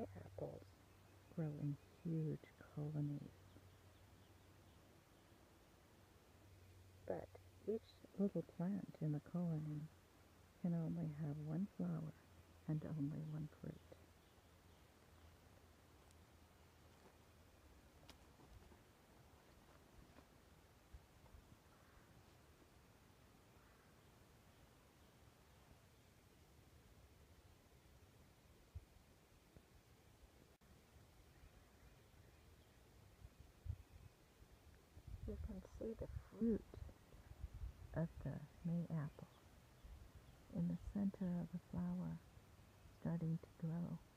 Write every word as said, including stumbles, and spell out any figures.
sky apples grow in huge colonies. But each little plant in the colony can only have one flower and only one fruit. You can see the fruit of the May apple in the center of the flower starting to grow.